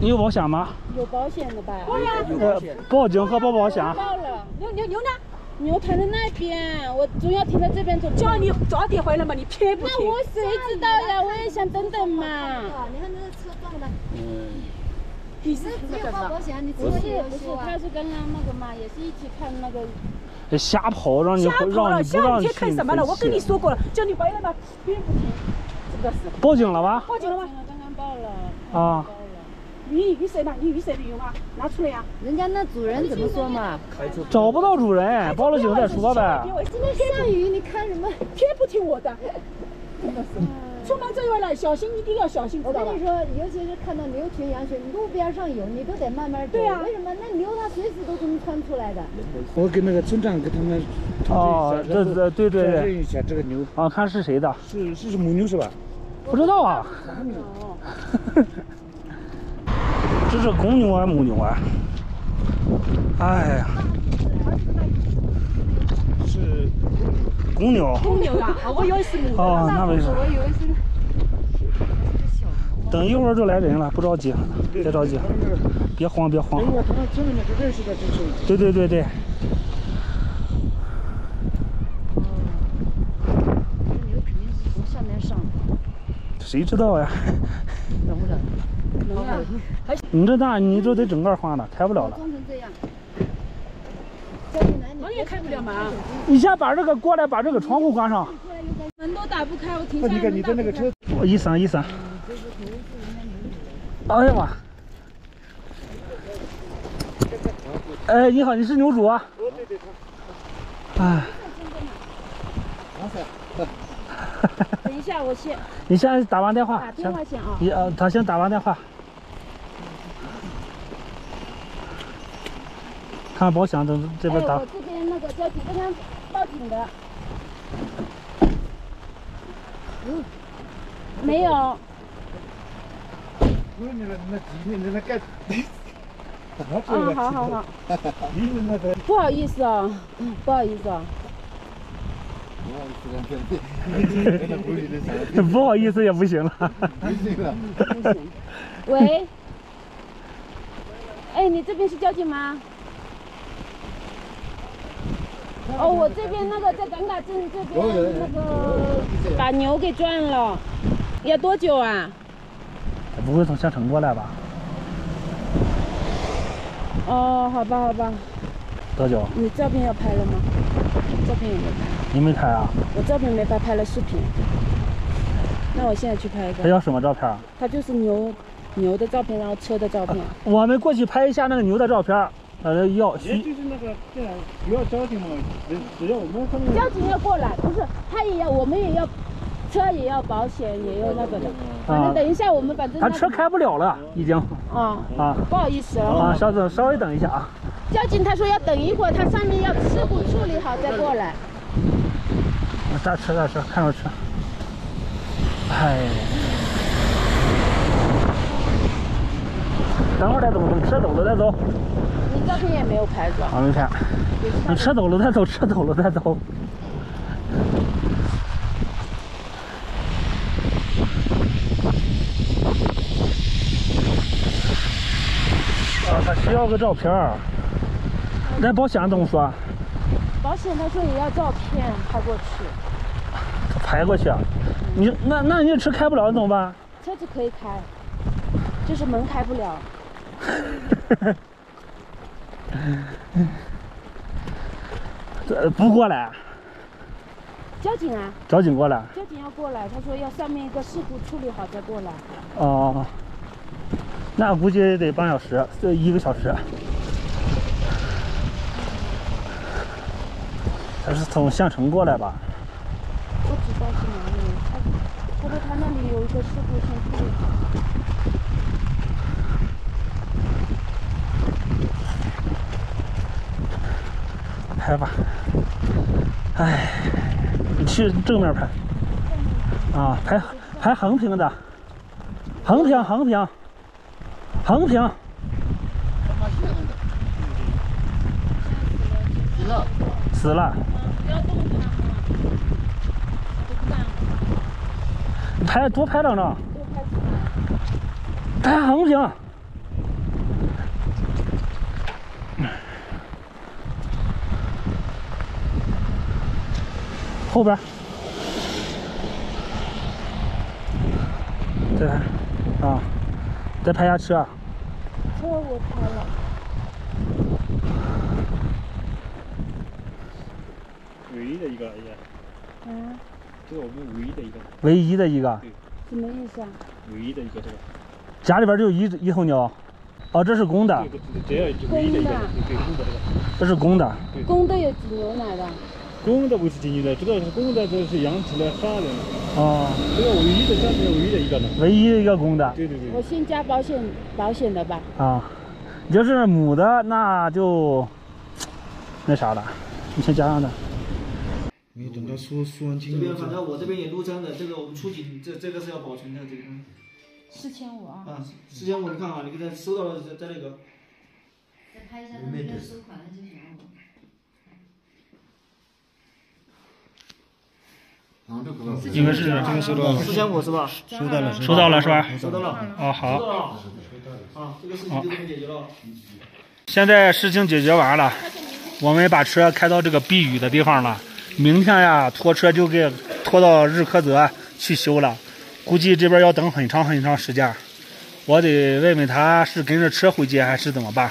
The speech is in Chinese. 你有保险吗？有保险的吧？有呀。报警和不保险。报了。牛呢？牛躺在那边，我总要停在这边走。叫你早点回来嘛，你偏不听。那我谁知道呀？我也想等等嘛。你看那个车撞了。嗯。 你是没有报保险，你车也不是，他是刚刚那个嘛，也是一起看那个。瞎跑，让你不让你不让你去。看什么了？我跟你说过了，叫你回来嘛，并不听，是不是？报警了吧？报警了吗？刚刚报了。啊。你雨伞呢？你雨伞没有吗？拿出来呀！人家那主人怎么说嘛？找不到主人，报了警再说呗。今天下雨，你看什么？偏不听我的。 出门在外了，小心一定要小心，知道吧？我跟你说，尤其是看到牛群、羊群，路边上有，你都得慢慢走。对啊。为什么？那牛它随时都能窜出来的。我给那个村长给他们哦，这对对对。确认一下这个牛啊，看是谁的？是母牛是吧？不知道啊。这是公牛啊，母牛啊？哎呀。 公牛，公牛啊！我以为是母的，哦，那没事。我以为是。等一会儿就来人了，不着急，别着急，别慌，别慌。对对对对。哦，这牛肯定是从下面上的。谁知道呀？能不能？能呀。你这大，你这得整个换了，开不了了。装成这样。 门也开不了门，你先把这个过来，把这个窗户关上。门都打不开，我停下来。你看你的那个车，一闪。哎呀妈！哎，你好，你是牛主啊？对。哎。等一下，我先。你先打完电话。打电话先啊。他先打完电话。 看保险，这边打。我这边那个交警刚刚报警的。嗯，没有。不是你那你那干。啊，好。不好意思啊，不好意思啊。不好意思也不行了。不行。喂。哎，你这边是交警吗？ 哦，我这边那个在港港镇这边那个把牛给撞了，要多久啊？不会从县城过来吧？哦，好吧。多久？你照片要拍了吗？照片也没拍。你没拍啊？我照片没拍，拍了视频。那我现在去拍一个。他要什么照片？他就是牛的照片，然后车的照片。我们过去拍一下那个牛的照片。 要就是那个，对啊，不要交警嘛，只要我们他们交警要过来，不是他也要，我们也要，车也要保险，也要那个的。反正等一下，我们反正他车开不了了，已经。啊，不好意思了。啊，稍等，稍微等一下啊。交警他说要等一会儿，他上面要事故处理好再过来。大车，看着车。哎。等会儿再走，等车走了再走。 照片也没有拍着，没拍。你车走了再走。啊，他需要个照片儿。那保险怎么说？保险他说也要照片拍过去。他拍过去啊？你那你车开不了，你怎么办？车子可以开，就是门开不了。这不过来，交警啊！交警过来，交警要过来，他说要上面一个事故处理好再过来。哦，那估计得半小时，这1个小时。他是从县城过来吧？不知道是哪里，他说他那里有一个事故先处理好。 拍吧，哎，你去正面拍，啊，拍横屏的，横屏。死了。你拍多拍两张。拍横屏。后边，再拍啊，再拍下车啊。车我拍了。唯一的一个了，也。啊。这是我们唯一的一个。唯一的一个。什么意思啊？唯一的一个这个。家里边就一头牛。 哦，这是公的。公的。这是公的。公的有挤牛奶的。公的不是挤牛奶，这个是公的，这是养殖的、杀的。哦。这个唯一的，家里唯一的一个呢。唯一的一个公的。对对对。我先加保险的吧。啊，你就是母的，那就那啥了，你先加上它。没等到说完清楚。这边反正我这边也入账的，这个我们初级，这个是要保存的，这个。 4500啊！啊，4500，你看啊，你给他收到了，在那个。再拍一下他那个收款的就行了。啊，这个这个是这个收到了，4500是吧？收到了，收到了是吧？收到了。啊，好。收到了。啊，这个事情就这么解决了。现在事情解决完了，我们把车开到这个避雨的地方了。明天呀，拖车就给拖到日喀则去修了。 估计这边要等很长时间，我得问问他是跟着车回家还是怎么办。